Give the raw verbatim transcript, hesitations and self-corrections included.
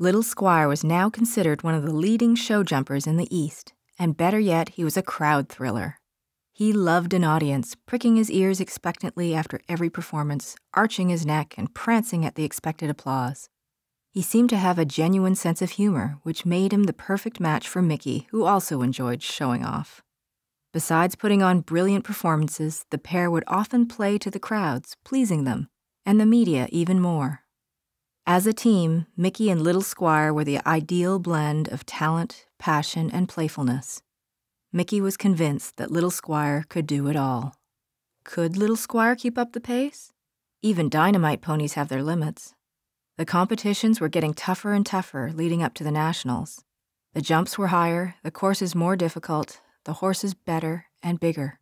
Little Squire was now considered one of the leading show jumpers in the East, and better yet, he was a crowd thriller. He loved an audience, pricking his ears expectantly after every performance, arching his neck and prancing at the expected applause. He seemed to have a genuine sense of humor, which made him the perfect match for Mickey, who also enjoyed showing off. Besides putting on brilliant performances, the pair would often play to the crowds, pleasing them, and the media even more. As a team, Mickey and Little Squire were the ideal blend of talent, passion, and playfulness. Mickey was convinced that Little Squire could do it all. Could Little Squire keep up the pace? Even dynamite ponies have their limits. The competitions were getting tougher and tougher leading up to the nationals. The jumps were higher, the courses more difficult, the horses better and bigger.